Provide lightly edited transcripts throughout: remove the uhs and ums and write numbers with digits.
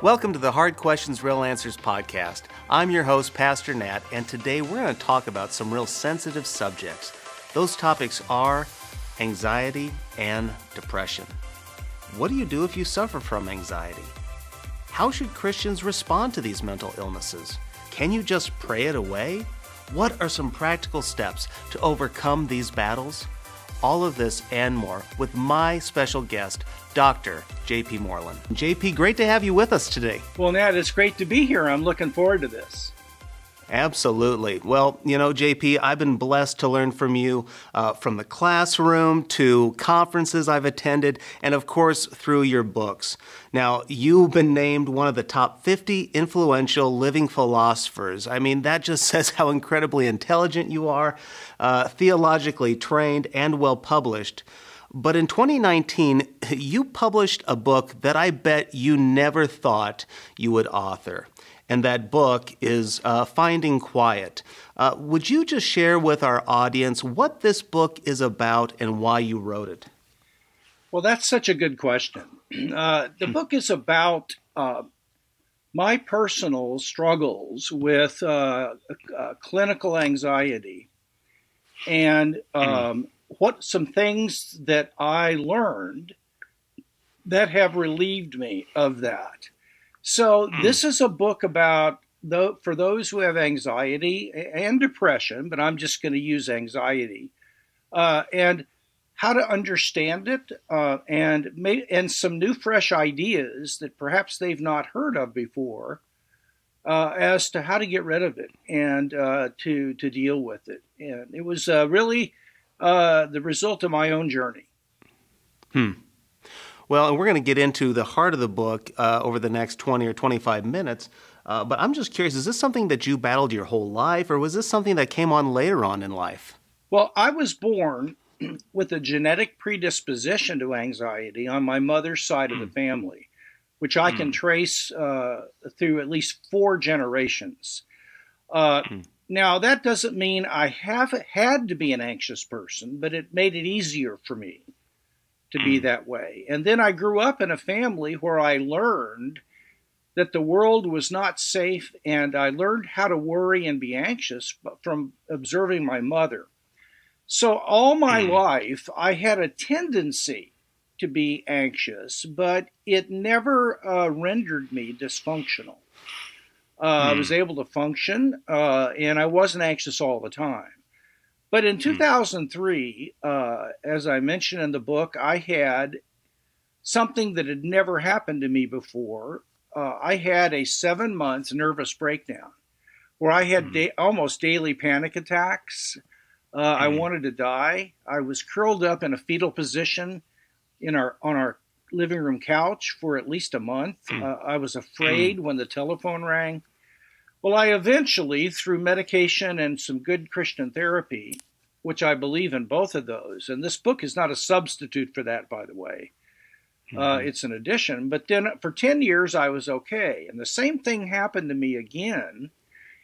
Welcome to the Hard Questions, Real Answers podcast. I'm your host, Pastor Nat, and today we're going to talk about some real sensitive subjects. Those topics are anxiety and depression. What do you do if you suffer from anxiety? How should Christians respond to these mental illnesses? Can you just pray it away? What are some practical steps to overcome these battles? All of this and more with my special guest, Dr. J.P. Moreland. J.P., great to have you with us today. Well, Nat, it's great to be here. I'm looking forward to this. Absolutely. Well, you know, J.P., I've been blessed to learn from you from the classroom to conferences I've attended and, of course, through your books. Now, you've been named one of the top 50 influential living philosophers. I mean, that just says how incredibly intelligent you are, theologically trained and well-published. But in 2019, you published a book that I bet you never thought you would author. And that book is Finding Quiet. Would you just share with our audience what this book is about and why you wrote it? Well, that's such a good question. The book is about my personal struggles with clinical anxiety and what some things that I learned that have relieved me of that. So this is a book about, for those who have anxiety and depression, but I'm just going to use anxiety, and how to understand it and some new, fresh ideas that perhaps they've not heard of before as to how to get rid of it and to deal with it. And it was really the result of my own journey. Well, and we're going to get into the heart of the book over the next 20 or 25 minutes, but I'm just curious, is this something that you battled your whole life, or was this something that came on later on in life? Well, I was born with a genetic predisposition to anxiety on my mother's side of the family, which I can trace through at least 4 generations. Now, that doesn't mean I have had to be an anxious person, but it made it easier for me to be that way. And then I grew up in a family where I learned that the world was not safe, and I learned how to worry and be anxious from observing my mother. So all my life, I had a tendency to be anxious, but it never rendered me dysfunctional. I was able to function, and I wasn't anxious all the time. But in 2003, as I mentioned in the book, I had something that had never happened to me before. I had a 7-month nervous breakdown where I had almost daily panic attacks. I wanted to die. I was curled up in a fetal position in on our living room couch for at least a month. I was afraid when the telephone rang. Well, I eventually, through medication and some good Christian therapy, which I believe in both of those, and this book is not a substitute for that, by the way. It's an addition. But then for 10 years, I was okay. And the same thing happened to me again.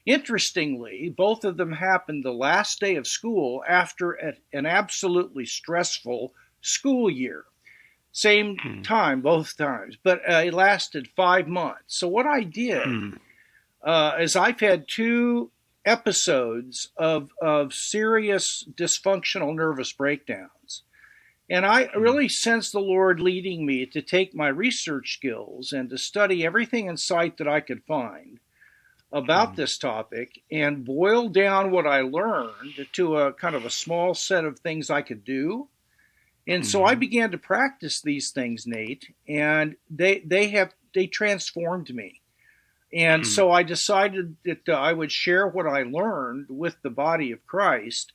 Interestingly, both of them happened the last day of school after an absolutely stressful school year. Same time, both times. But it lasted 5 months. So what I did... as I've had 2 episodes of serious dysfunctional nervous breakdowns. And I really sense the Lord leading me to take my research skills and to study everything in sight that I could find about this topic and boil down what I learned to a kind of a small set of things I could do. And so I began to practice these things, Nate, and they transformed me. And so I decided that I would share what I learned with the body of Christ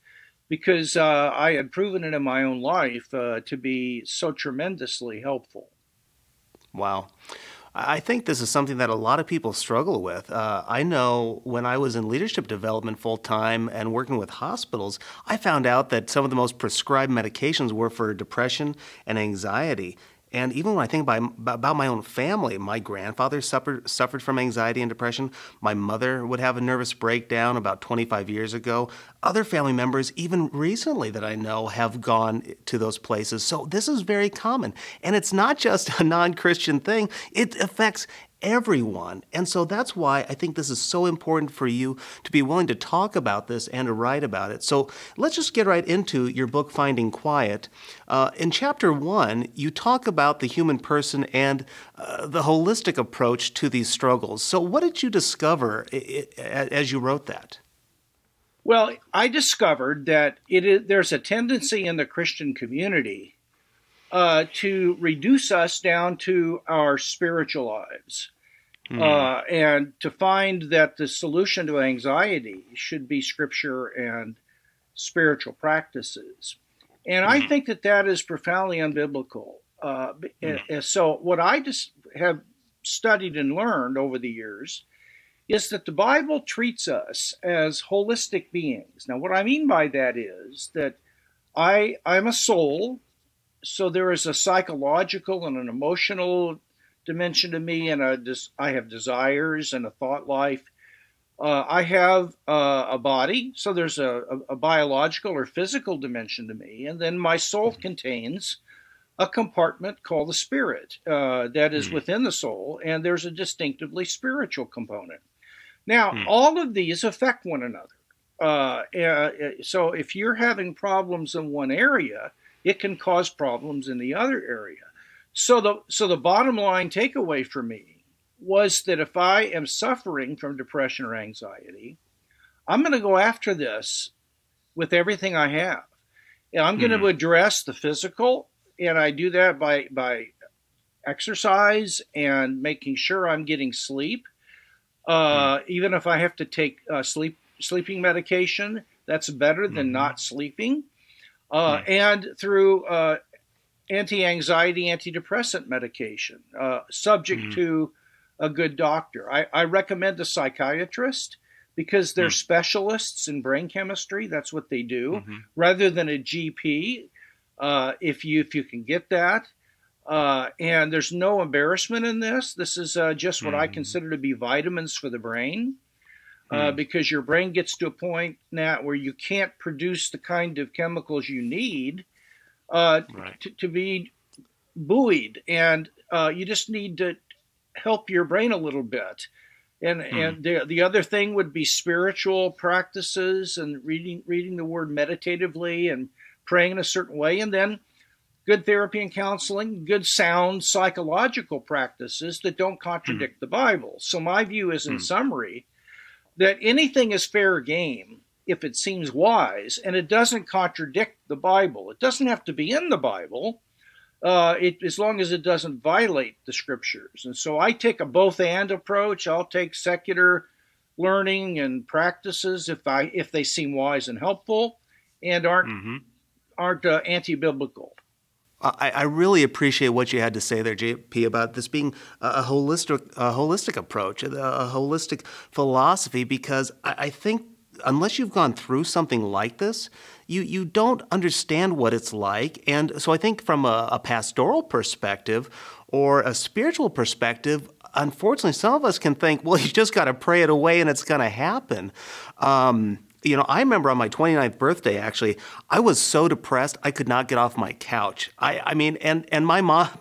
because I had proven it in my own life to be so tremendously helpful. Wow. I think this is something that a lot of people struggle with. I know when I was in leadership development full-time and working with hospitals, I found out that some of the most prescribed medications were for depression and anxiety. And even when I think about my own family, my grandfather suffered from anxiety and depression. My mother would have a nervous breakdown about 25 years ago. Other family members, even recently that I know, have gone to those places. So this is very common. And it's not just a non-Christian thing. It affects everyone. And so that's why I think this is so important for you to be willing to talk about this and to write about it. So let's just get right into your book, Finding Quiet. In chapter 1, you talk about the human person and the holistic approach to these struggles. So what did you discover as you wrote that? Well, I discovered that there's a tendency in the Christian community to reduce us down to our spiritual lives, and to find that the solution to anxiety should be scripture and spiritual practices. And I think that that is profoundly unbiblical. And so what I just have studied and learned over the years is that the Bible treats us as holistic beings. Now, what I mean by that is that I'm a soul. So there is a psychological and an emotional dimension to me, and I have desires and a thought life. I have a body, so there's a biological or physical dimension to me, and then my soul contains a compartment called the spirit that is within the soul, and there's a distinctively spiritual component. Now, all of these affect one another. So if you're having problems in one area, it can cause problems in the other area. So the bottom line takeaway for me was that if I am suffering from depression or anxiety, I'm going to go after this with everything I have. And I'm going to address the physical, and I do that by exercise and making sure I'm getting sleep. Even if I have to take sleeping medication, that's better than not sleeping. And through anti-anxiety, antidepressant medication, subject to a good doctor. I recommend a psychiatrist because they're specialists in brain chemistry. That's what they do, rather than a GP, if you can get that. And there's no embarrassment in this. This is just what I consider to be vitamins for the brain. Because your brain gets to a point now where you can't produce the kind of chemicals you need to be buoyed. And you just need to help your brain a little bit. And the other thing would be spiritual practices and reading the word meditatively and praying in a certain way. And then good therapy and counseling, good sound psychological practices that don't contradict the Bible. So my view is, in summary, that anything is fair game if it seems wise and it doesn't contradict the Bible. It doesn't have to be in the Bible, as long as it doesn't violate the scriptures. And so I take a both-and approach. I'll take secular learning and practices if they seem wise and helpful and aren't anti-biblical. I really appreciate what you had to say there, J.P., about this being a holistic approach, a holistic philosophy, because I think unless you've gone through something like this, you don't understand what it's like. And so I think from a pastoral perspective or a spiritual perspective, unfortunately, some of us can think, well, you just got to pray it away and it's going to happen. You know, I remember on my 29th birthday, actually, I was so depressed, I could not get off my couch. I mean, and my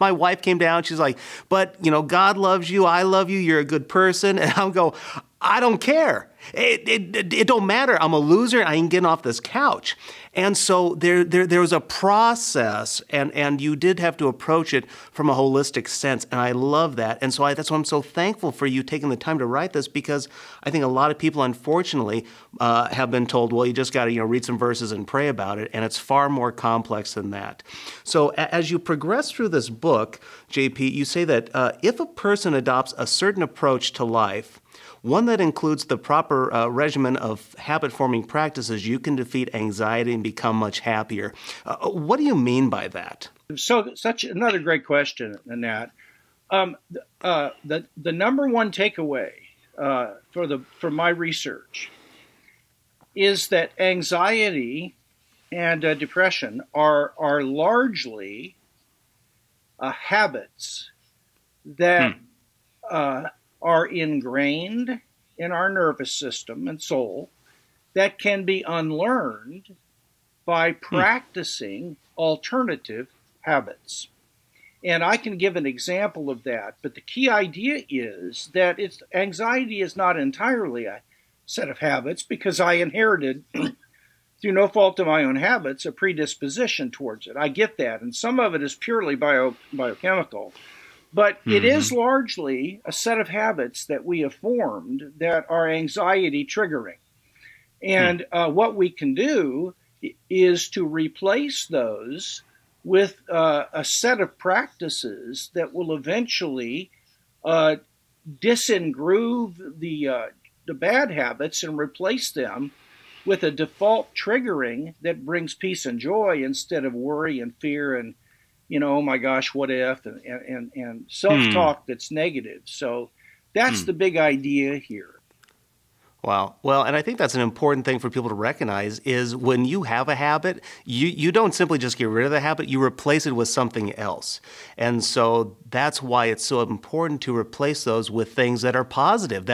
wife came down, she's like, but, you know, God loves you, I love you, you're a good person. And I'll go, I don't care. It don't matter. I'm a loser. I ain't getting off this couch. And so there was a process, and you did have to approach it from a holistic sense, and I love that. And so that's why I'm so thankful for you taking the time to write this, because I think a lot of people, unfortunately, have been told, well, you just got to read some verses and pray about it, and it's far more complex than that. So as you progress through this book, JP, you say that if a person adopts a certain approach to life, one that includes the proper regimen of habit-forming practices, you can defeat anxiety and become much happier. What do you mean by that? So, such another great question, Annette. The number one takeaway for my research is that anxiety and depression are largely habits that are ingrained in our nervous system and soul that can be unlearned by practicing alternative habits. And I can give an example of that. But the key idea is that anxiety is not entirely a set of habits, because I inherited, through no fault of my own habits, a predisposition towards it. I get that. And some of it is purely biochemical. But it is largely a set of habits that we have formed that are anxiety triggering. And what we can do is to replace those with a set of practices that will eventually disengroove the bad habits and replace them with a default triggering that brings peace and joy instead of worry and fear and, you know, oh my gosh, what if, and self-talk that's negative. So that's the big idea here. Wow. Well, and I think that's an important thing for people to recognize is when you have a habit, you don't simply just get rid of the habit, you replace it with something else. And so that's why it's so important to replace those with things that are positive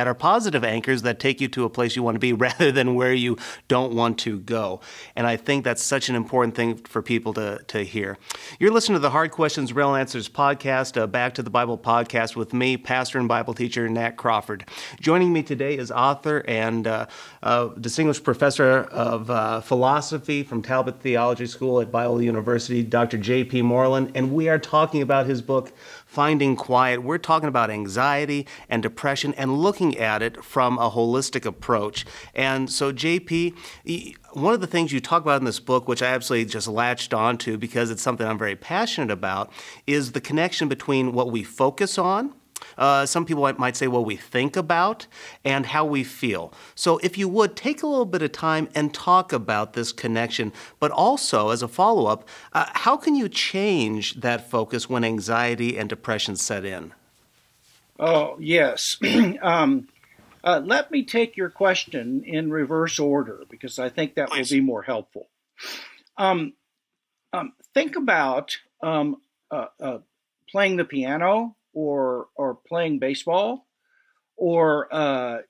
anchors that take you to a place you want to be rather than where you don't want to go. And I think that's such an important thing for people to hear. You're listening to the Hard Questions, Real Answers podcast, a Back to the Bible podcast with me, pastor and Bible teacher Nat Crawford. Joining me today is author and distinguished professor of philosophy from Talbot Theology School at Biola University, Dr. J.P. Moreland, and we are talking about his book, Finding Quiet. We're talking about anxiety and depression and looking at it from a holistic approach. And so, J.P., one of the things you talk about in this book, which I absolutely just latched onto because it's something I'm very passionate about, is the connection between what we focus on, some people might say what we think about, and how we feel. So if you would, take a little bit of time and talk about this connection, but also, as a follow-up, how can you change that focus when anxiety and depression set in? Oh, yes. Let me take your question in reverse order, because I think that will be more helpful. Think about playing the piano, or playing baseball, or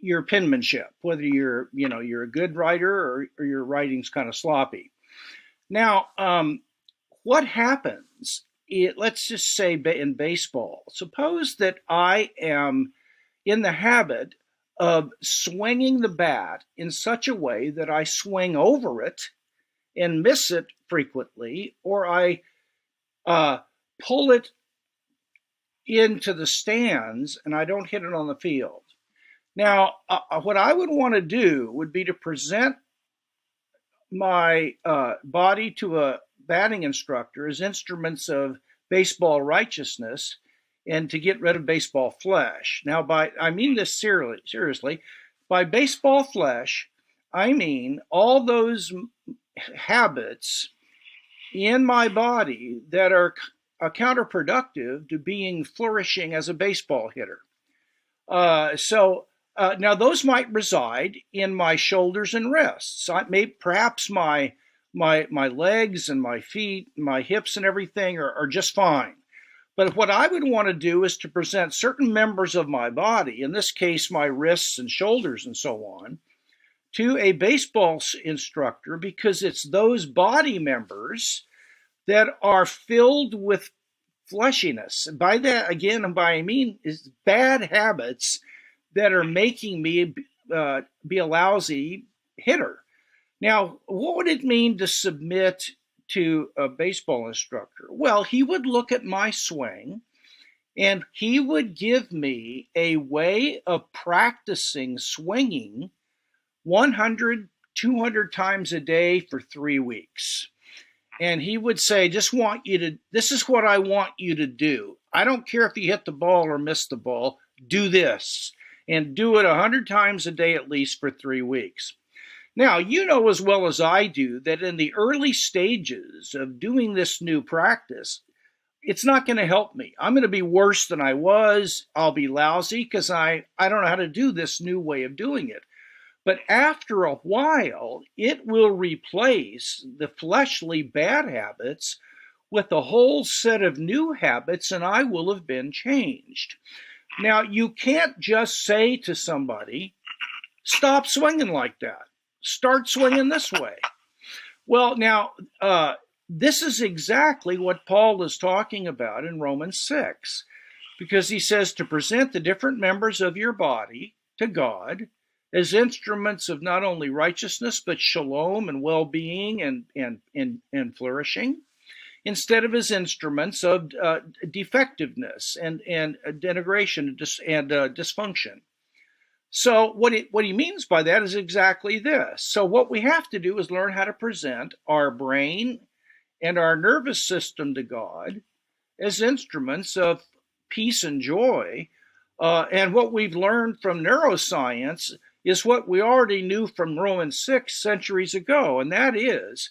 your penmanship, whether you're a good writer or your writing's kind of sloppy. Now, what happens? Let's just say in baseball, suppose that I am in the habit of swinging the bat in such a way that I swing over it and miss it frequently, or I pull it into the stands and I don't hit it on the field. Now, what I would want to do would be to present my body to a batting instructor as instruments of baseball righteousness and to get rid of baseball flesh. Now, I mean this seriously. By baseball flesh, I mean all those habits in my body that are counterproductive to being flourishing as a baseball hitter. Now those might reside in my shoulders and wrists. Perhaps my legs and my feet, my hips and everything are just fine. But what I would want to do is to present certain members of my body, in this case my wrists and shoulders and so on, to a baseball instructor, because it's those body members that are filled with fleshiness. And by that, again, I mean is bad habits that are making me be a lousy hitter. Now, what would it mean to submit to a baseball instructor? Well, he would look at my swing, and he would give me a way of practicing swinging 100, 200 times a day for 3 weeks. And he would say, this is what I want you to do. I don't care if you hit the ball or miss the ball, do this. And do it 100 times a day at least for 3 weeks. Now, you know as well as I do that in the early stages of doing this new practice, it's not going to help me. I'm going to be worse than I was. I'll be lousy because I don't know how to do this new way of doing it. But after a while, it will replace the fleshly bad habits with a whole set of new habits, and I will have been changed. Now, you can't just say to somebody, stop swinging like that. Start swinging this way. Well, now, This is exactly what Paul is talking about in Romans 6, because he says to present the different members of your body to God as instruments of not only righteousness, but shalom and well-being and flourishing, instead of as instruments of defectiveness and denigration and dysfunction. So what he means by that is exactly this. So what we have to do is learn how to present our brain and our nervous system to God as instruments of peace and joy. And what we've learned from neuroscience is what we already knew from Romans 6 centuries ago, and that is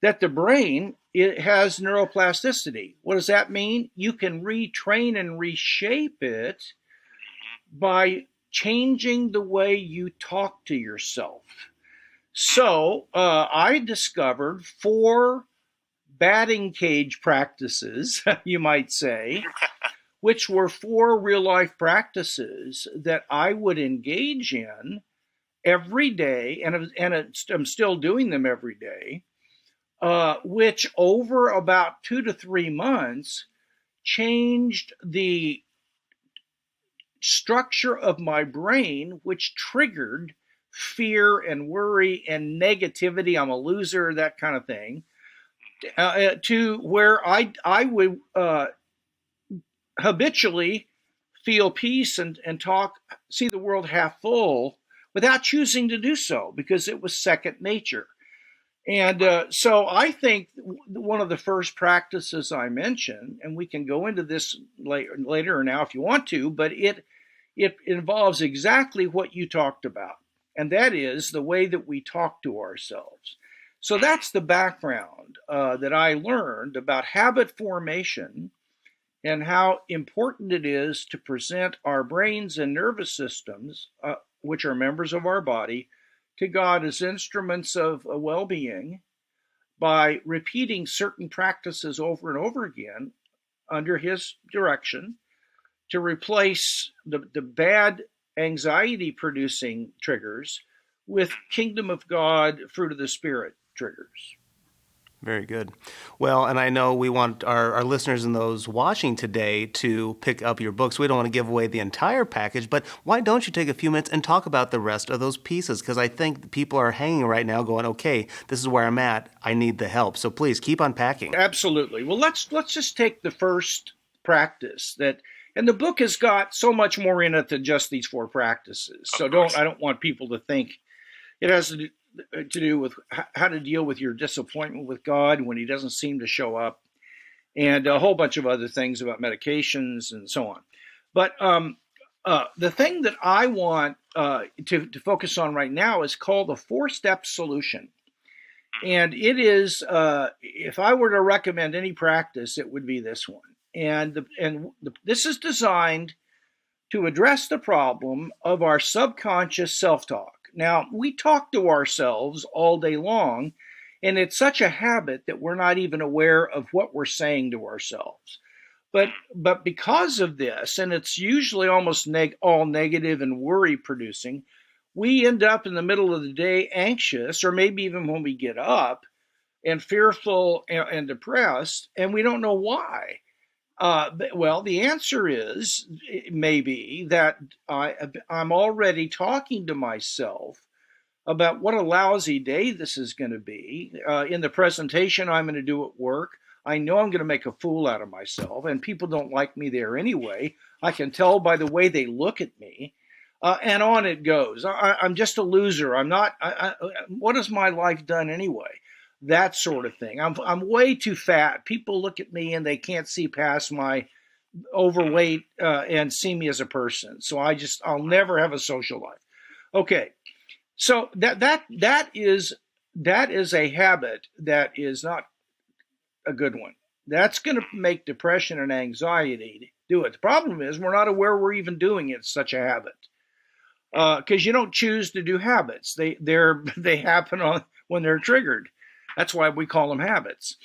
that the brain, it has neuroplasticity. What does that mean? You can retrain and reshape it by changing the way you talk to yourself. So I discovered 4 batting cage practices, you might say, which were 4 real-life practices that I would engage in every day, and I'm still doing them every day, which over about 2 to 3 months changed the structure of my brain, which triggered fear and worry and negativity, I'm a loser, that kind of thing, to where I would habitually feel peace and see the world half full without choosing to do so, because it was second nature. And so I think one of the first practices I mentioned, and we can go into this later now if you want to, but it involves exactly what you talked about, and that is the way that we talk to ourselves. So that's the background that I learned about habit formation and how important it is to present our brains and nervous systems, which are members of our body, to God as instruments of well-being by repeating certain practices over and over again under his direction to replace the bad anxiety-producing triggers with kingdom of God, fruit of the Spirit triggers. Very good. Well, and I know we want our listeners and those watching today to pick up your books. We don't want to give away the entire package, but why don't you take a few minutes and talk about the rest of those pieces? Because I think people are hanging right now going, okay, this is where I'm at. I need the help. So please keep unpacking. Absolutely. Well, let's just take the first practice that, and the book has got so much more in it than just these 4 practices. So I don't want people to think it has to do with how to deal with your disappointment with God when he doesn't seem to show up, and a whole bunch of other things about medications and so on. But the thing that I want to focus on right now is called the 4-step solution. And it is, if I were to recommend any practice, it would be this one. And, this is designed to address the problem of our subconscious self-talk. Now, we talk to ourselves all day long, and it's such a habit that we're not even aware of what we're saying to ourselves. But because of this, and it's usually almost all negative and worry-producing, we end up in the middle of the day anxious, or maybe even when we get up, and fearful and depressed, and we don't know why. Well, the answer is maybe that I'm already talking to myself about what a lousy day this is going to be. In the presentation I'm going to do at work, I know I'm going to make a fool out of myself, and people don't like me there anyway. I can tell by the way they look at me, and on it goes. I'm just a loser. I'm not. What has my life done anyway? That sort of thing. I'm way too fat. People look at me and they can't see past my overweight and see me as a person. So I'll never have a social life. Okay, so that is a habit that is not a good one. That's going to make depression and anxiety do it. The problem is we're not aware we're even doing it. It's such a habit because you don't choose to do habits. They happen when they're triggered. That's why we call them habits.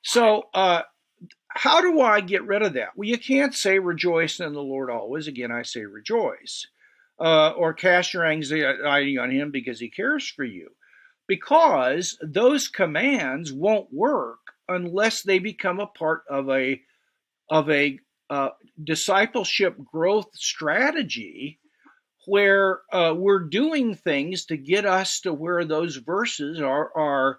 So how do I get rid of that? Well, you can't say rejoice in the Lord always. Again, I say rejoice. Or cast your anxiety on him because he cares for you. Because those commands won't work unless they become a part of a discipleship growth strategy where we're doing things to get us to where those verses are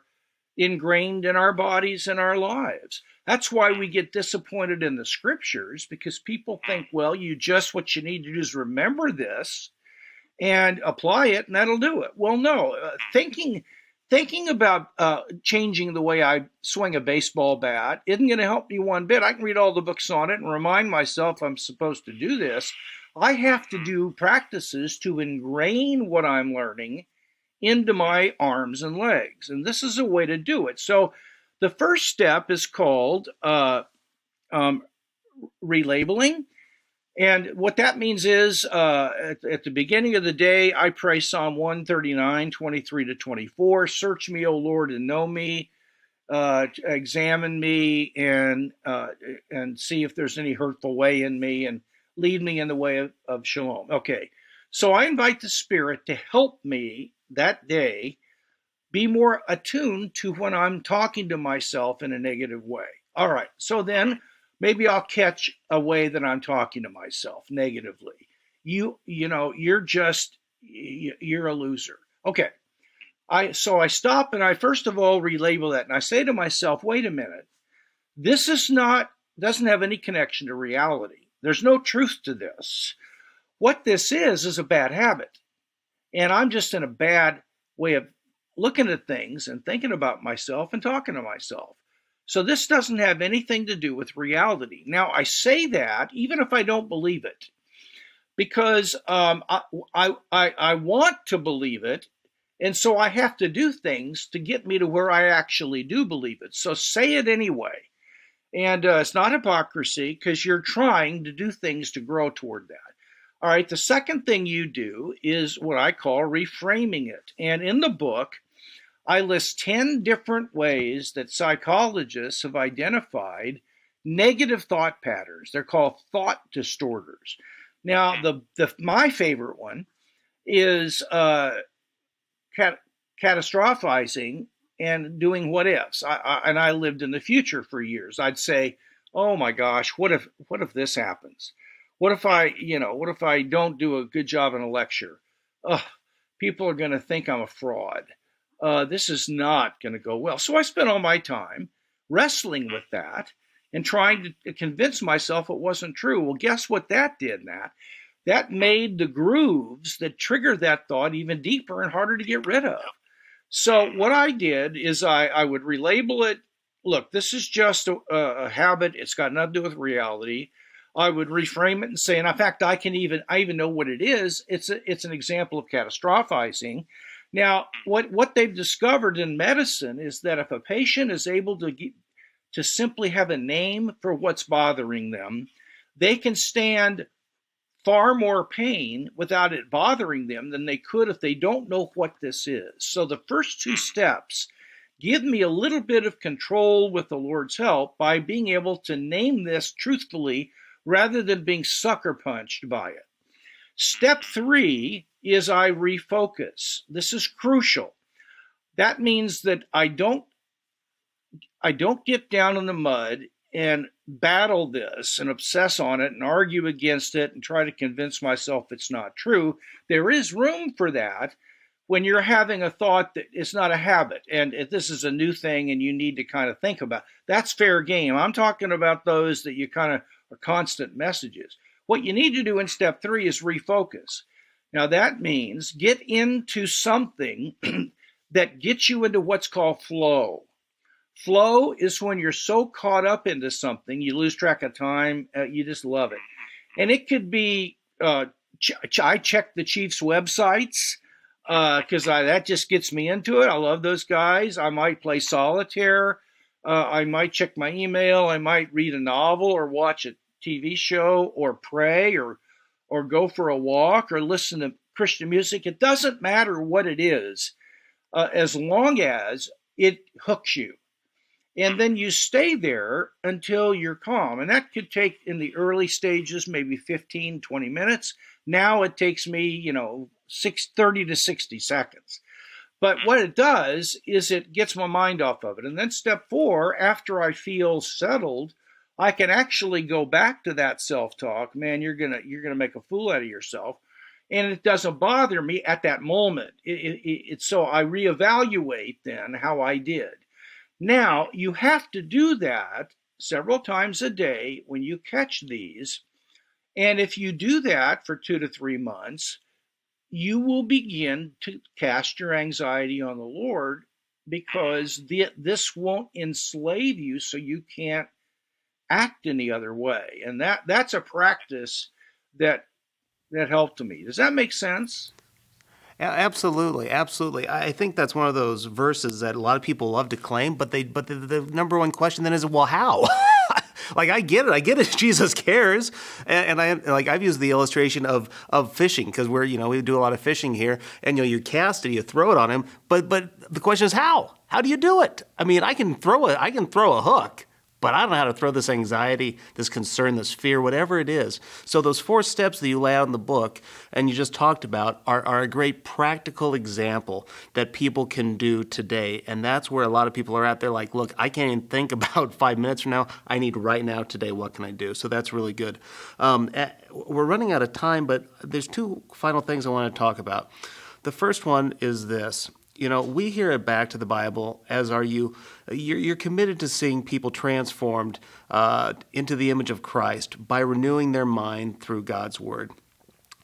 ingrained in our bodies and our lives. That's why we get disappointed in the scriptures, because people think, well, what you need to do is remember this and apply it, and that'll do it. Well, no, thinking about changing the way I swing a baseball bat isn't going to help me one bit. I can read all the books on it and remind myself I'm supposed to do this. I have to do practices to ingrain what I'm learning into my arms and legs, and this is a way to do it. So the first step is called relabeling, and what that means is at the beginning of the day, I pray Psalm 139, 23 to 24, search me, O Lord, and know me, examine me, and see if there's any hurtful way in me, and lead me in the way of shalom. Okay, so I invite the Spirit to help me that day be more attuned to when I'm talking to myself in a negative way. All right, so then maybe I'll catch a way that I'm talking to myself negatively. You know, you're a loser. Okay, so I stop and I first of all relabel that, and I say to myself, wait a minute, this is doesn't have any connection to reality. There's no truth to this. What this is a bad habit. And I'm just in a bad way of looking at things and thinking about myself and talking to myself. So this doesn't have anything to do with reality. Now, I say that even if I don't believe it, because I want to believe it. And so I have to do things to get me to where I actually do believe it. So say it anyway. And it's not hypocrisy, because you're trying to do things to grow toward that. All right, the second thing you do is what I call reframing it. And in the book, I list 10 different ways that psychologists have identified negative thought patterns. They're called thought distorters. Now, my favorite one is catastrophizing and doing what ifs. I lived in the future for years. I'd say, oh my gosh, what if this happens? What if I don't do a good job in a lecture? People are going to think I'm a fraud. This is not going to go well. So I spent all my time wrestling with that and trying to convince myself it wasn't true. Well, guess what that did, Matt? That made the grooves that trigger that thought even deeper and harder to get rid of. So what I did is I would relabel it. Look, this is just a habit. It's got nothing to do with reality. I would reframe it and say, and in fact, I even know what it is. It's an example of catastrophizing. Now, what they've discovered in medicine is that if a patient is able to simply have a name for what's bothering them, they can stand far more pain without it bothering them than they could if they don't know what this is. So the first two steps give me a little bit of control with the Lord's help by being able to name this truthfully, rather than being sucker punched by it. Step three is I refocus. This is crucial. That means that I don't get down in the mud and battle this and obsess on it and argue against it and try to convince myself it's not true. There is room for that when you're having a thought that it's not a habit and if this is a new thing and you need to kind of think about it. That's fair game. I'm talking about those that you kind of or constant messages. What you need to do in step three is refocus. Now that means get into something that gets you into what's called flow. Flow is when you're so caught up into something, you lose track of time, you just love it. And it could be, I check the Chiefs' websites because that just gets me into it. I love those guys. I might play solitaire. I might check my email, I might read a novel or watch a TV show or pray or go for a walk or listen to Christian music. It doesn't matter what it is as long as it hooks you. And then you stay there until you're calm. And that could take in the early stages, maybe 15, 20 minutes. Now it takes me, 30 to 60 seconds. But what it does is it gets my mind off of it. And then step four, after I feel settled, I can actually go back to that self-talk. Man, you're gonna make a fool out of yourself. And it doesn't bother me at that moment. So I reevaluate then how I did. Now, you have to do that several times a day when you catch these. And if you do that for 2 to 3 months, you will begin to cast your anxiety on the Lord, because this won't enslave you, so you can't act any other way. And that's a practice that helped me. Does that make sense? Absolutely, absolutely. I think that's one of those verses that a lot of people love to claim, but the number one question then is, well, how? Like, I get it, Jesus cares. And I've used the illustration of fishing, because we do a lot of fishing here, and you cast it, you throw it on him, but the question is how? How do you do it? I mean, I can throw a hook, but I don't know how to throw this anxiety, this concern, this fear, whatever it is. So those four steps that you lay out in the book and you just talked about are a great practical example that people can do today. And that's where a lot of people are out there like, look, I can't even think about 5 minutes from now. I need right now today. What can I do? So that's really good. We're running out of time, but there's two final things I want to talk about. The first one is this. We hear it Back to the Bible, as are you. You're committed to seeing people transformed into the image of Christ by renewing their mind through God's Word.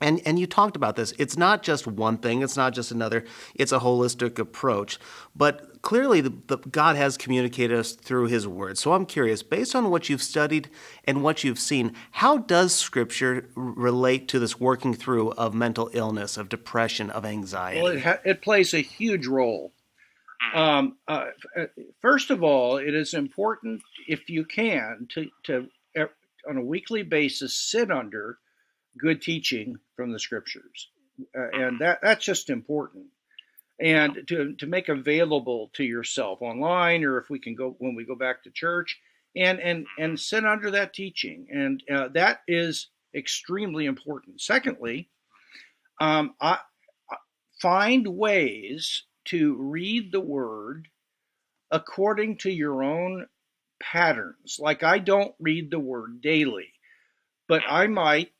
And you talked about this. It's not just one thing. It's not just another. It's a holistic approach. But clearly, God has communicated us through His Word. So I'm curious, based on what you've studied and what you've seen, how does Scripture relate to this working through of mental illness, of depression, of anxiety? Well, it plays a huge role. First of all, it is important, if you can, to on a weekly basis sit under good teaching from the Scriptures, and that's just important. And to make available to yourself online, or if we can go when we go back to church, and sit under that teaching, and that is extremely important. Secondly, I find ways to read the Word according to your own patterns. Like, I don't read the Word daily, but I might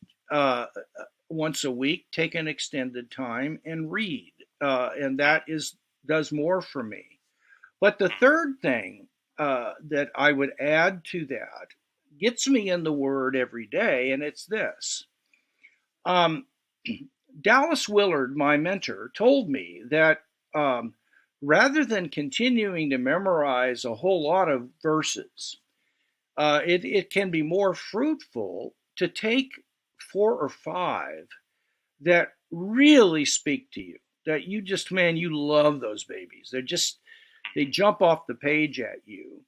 once a week take an extended time and read, and that does more for me. But the third thing that I would add to that gets me in the Word every day, and it's this. Dallas Willard, my mentor, told me that rather than continuing to memorize a whole lot of verses, it can be more fruitful to take 4 or 5 that really speak to you, that you just, man, you love those babies. They jump off the page at you.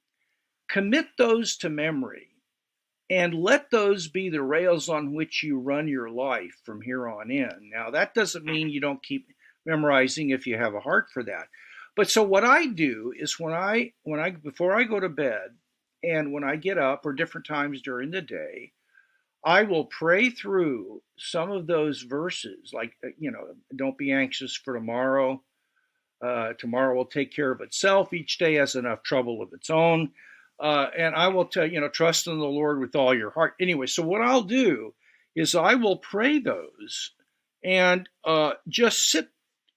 Commit those to memory and let those be the rails on which you run your life from here on in. Now, that doesn't mean you don't keep memorizing if you have a heart for that. But so what I do is when I before I go to bed and when I get up, or different times during the day, I will pray through some of those verses, like, don't be anxious for tomorrow. Tomorrow will take care of itself. Each day has enough trouble of its own. And I will tell, trust in the Lord with all your heart. Anyway, so what I'll do is I will pray those and just sit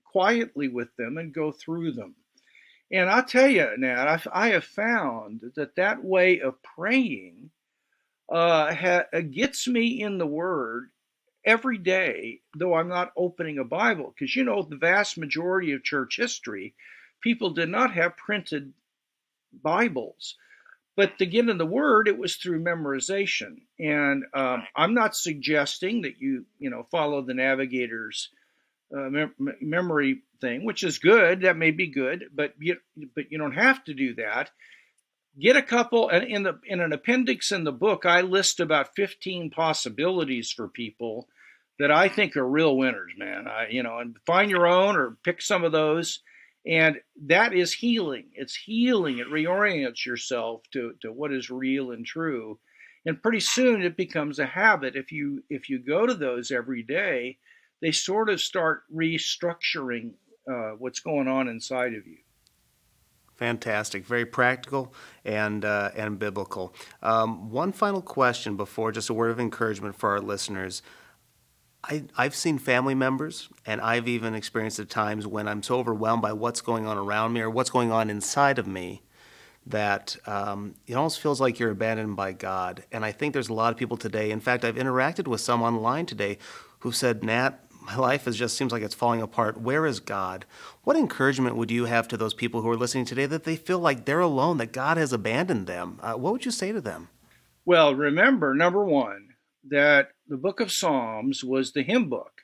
quietly with them and go through them. And I'll tell you, Nat, I have found that way of praying gets me in the Word every day, though I'm not opening a Bible. Because, the vast majority of church history, people did not have printed Bibles. But to get in the Word, it was through memorization. And I'm not suggesting that you follow the Navigator's memory thing, which is good. That may be good, but you don't have to do that. Get a couple, and in an appendix in the book, I list about 15 possibilities for people that I think are real winners, man. And find your own or pick some of those, and that is healing. It's healing. It reorients yourself to what is real and true, and pretty soon it becomes a habit. If you go to those every day, they sort of start restructuring what's going on inside of you. Fantastic, very practical and biblical. One final question before, just a word of encouragement for our listeners. I've seen family members, and I've even experienced at times when I'm so overwhelmed by what's going on around me or what's going on inside of me that it almost feels like you're abandoned by God. And I think there's a lot of people today, in fact, I've interacted with some online today who said, Nat, my life is just seems like it's falling apart. Where is God? What encouragement would you have to those people who are listening today that they feel like they're alone, that God has abandoned them? What would you say to them? Well, remember, number one, that the book of Psalms was the hymn book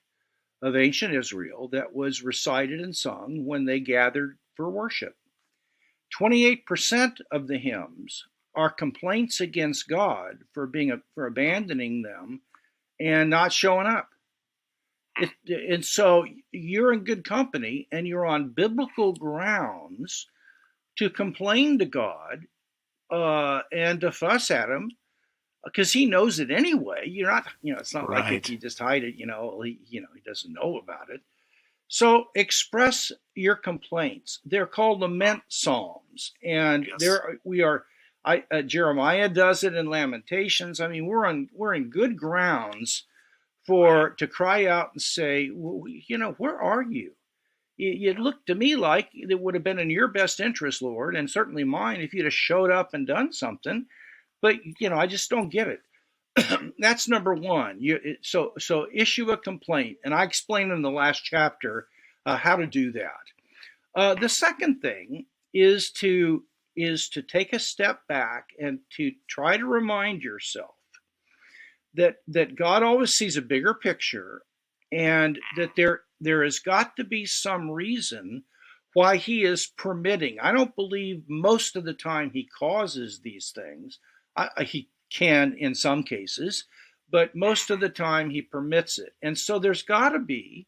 of ancient Israel that was recited and sung when they gathered for worship. 28% of the hymns are complaints against God for abandoning them and not showing up. And so you're in good company, and you're on biblical grounds to complain to God and to fuss at him, because he knows it anyway. You're not, it's not right. Like if you just hide it, he doesn't know about it. So express your complaints. They're called lament psalms, and yes. Jeremiah does it in Lamentations. I mean, we're in good grounds for to cry out and say, well, where are you? It looked to me like it would have been in your best interest, Lord, and certainly mine, if you'd have showed up and done something. But I just don't get it. That's number one. So issue a complaint, and I explained in the last chapter how to do that. The second thing is to take a step back and to try to remind yourself that God always sees a bigger picture, and that there has got to be some reason why he is permitting. I don't believe most of the time he causes these things. He can in some cases, but most of the time he permits it. And so there's got to be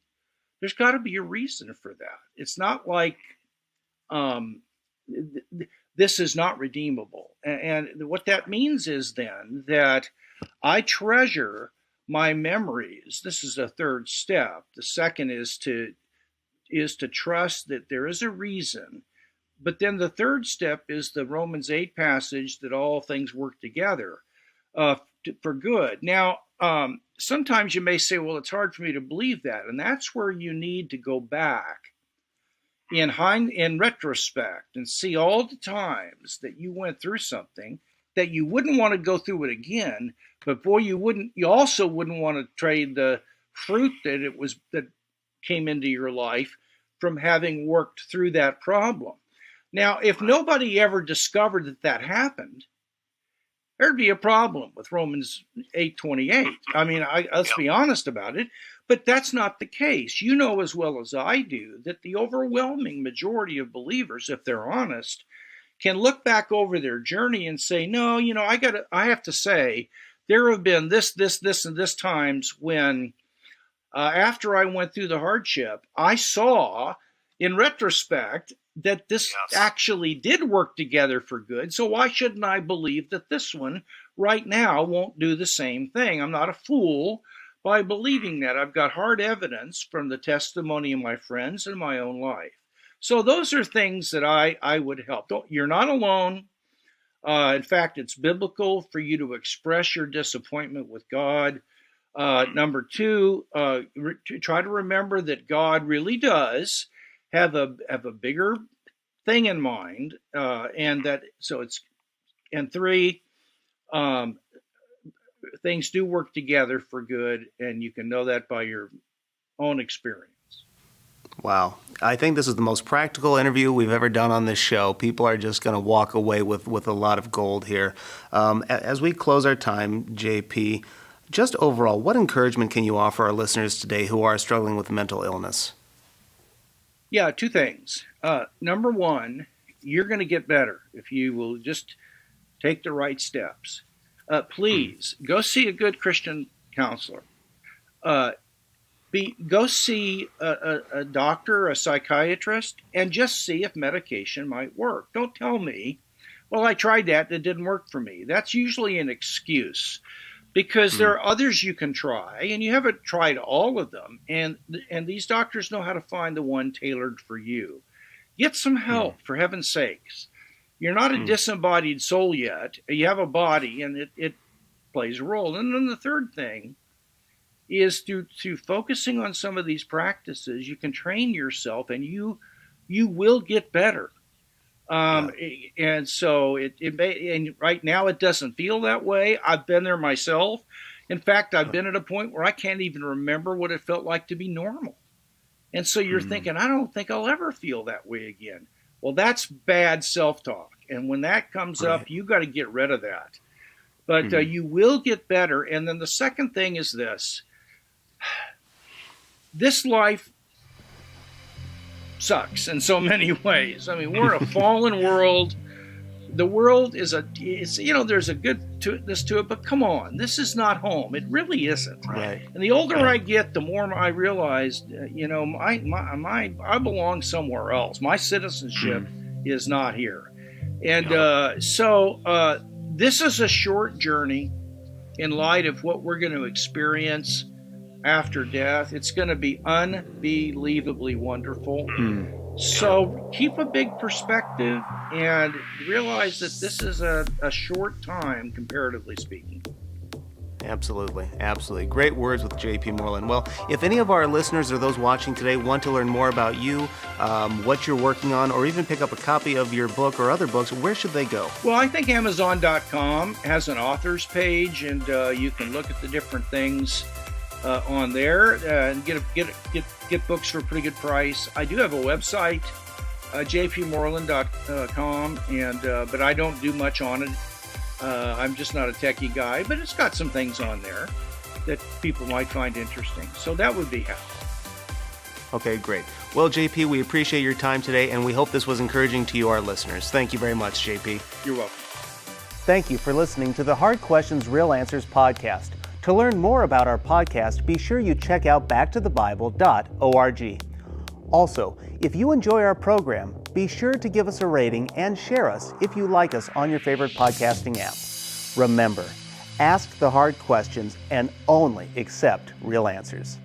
a reason for that. It's not like this is not redeemable. And what that means is then that I treasure my memories. This is the third step. The second is to trust that there is a reason. But then the third step is the Romans 8 passage that all things work together for good. Now, sometimes you may say, well, it's hard for me to believe that. And that's where you need to go back in retrospect and see all the times that you went through something that you wouldn't want to go through it again, but boy, you also wouldn't want to trade the fruit that came into your life from having worked through that problem. Now, if nobody ever discovered that happened, there'd be a problem with Romans 8:28. I mean, let's be honest about it, but that's not the case. You know as well as I do that the overwhelming majority of believers, if they're honest, can look back over their journey and say, no, I have to say, there have been this, and this times when after I went through the hardship, I saw in retrospect that this actually did work together for good. So why shouldn't I believe that this one right now won't do the same thing? I'm not a fool by believing that. I've got hard evidence from the testimony of my friends and my own life. So those are things that I would help. You're not alone. In fact, it's biblical for you to express your disappointment with God. Number two, try to remember that God really does have a bigger thing in mind, and three, things do work together for good, and you can know that by your own experience. Wow. I think this is the most practical interview we've ever done on this show. People are just going to walk away with a lot of gold here. As we close our time, JP, just overall, what encouragement can you offer our listeners today who are struggling with mental illness? Yeah, two things. Number one, you're going to get better if you will just take the right steps. Please go see a good Christian counselor. Go see a doctor, a psychiatrist, and just see if medication might work. Don't tell me, well, I tried that and it didn't work for me. That's usually an excuse. because there are others you can try, and you haven't tried all of them. And these doctors know how to find the one tailored for you. Get some help, for heaven's sakes. You're not a disembodied soul yet. You have a body, and it plays a role. And then the third thing is through focusing on some of these practices, you can train yourself, and you will get better. And so it may, and right now it doesn't feel that way. I've been there myself. In fact, I've been at a point where I can't even remember what it felt like to be normal. And so you're thinking, I don't think I'll ever feel that way again. Well, that's bad self-talk. And when that comes up, you got to get rid of that. But you will get better. And then the second thing is this. This life sucks in so many ways. I mean, we're in a fallen world. The world is there's a good to it, but come on, this is not home. It really isn't. Right. And the older I get, the more I realize, I belong somewhere else. My citizenship is not here. And so this is a short journey in light of what we're going to experience after death. It's going to be unbelievably wonderful. So keep a big perspective and realize that this is a short time, comparatively speaking. Absolutely. Absolutely. Great words with J.P. Moreland. Well, if any of our listeners or those watching today want to learn more about you, what you're working on, or even pick up a copy of your book or other books, where should they go? Well, I think Amazon.com has an author's page, and you can look at the different things on there and get books for a pretty good price. I do have a website, jpmoreland.com, and but I don't do much on it. I'm just not a techie guy, but it's got some things on there that people might find interesting. So that would be helpful. Okay, great. Well, JP, we appreciate your time today, and we hope this was encouraging to you, our listeners. Thank you very much, JP. You're welcome. Thank you for listening to the Hard Questions, Real Answers podcast. To learn more about our podcast, be sure you check out backtothebible.org. Also, if you enjoy our program, be sure to give us a rating and share us if you like us on your favorite podcasting app. Remember, ask the hard questions and only accept real answers.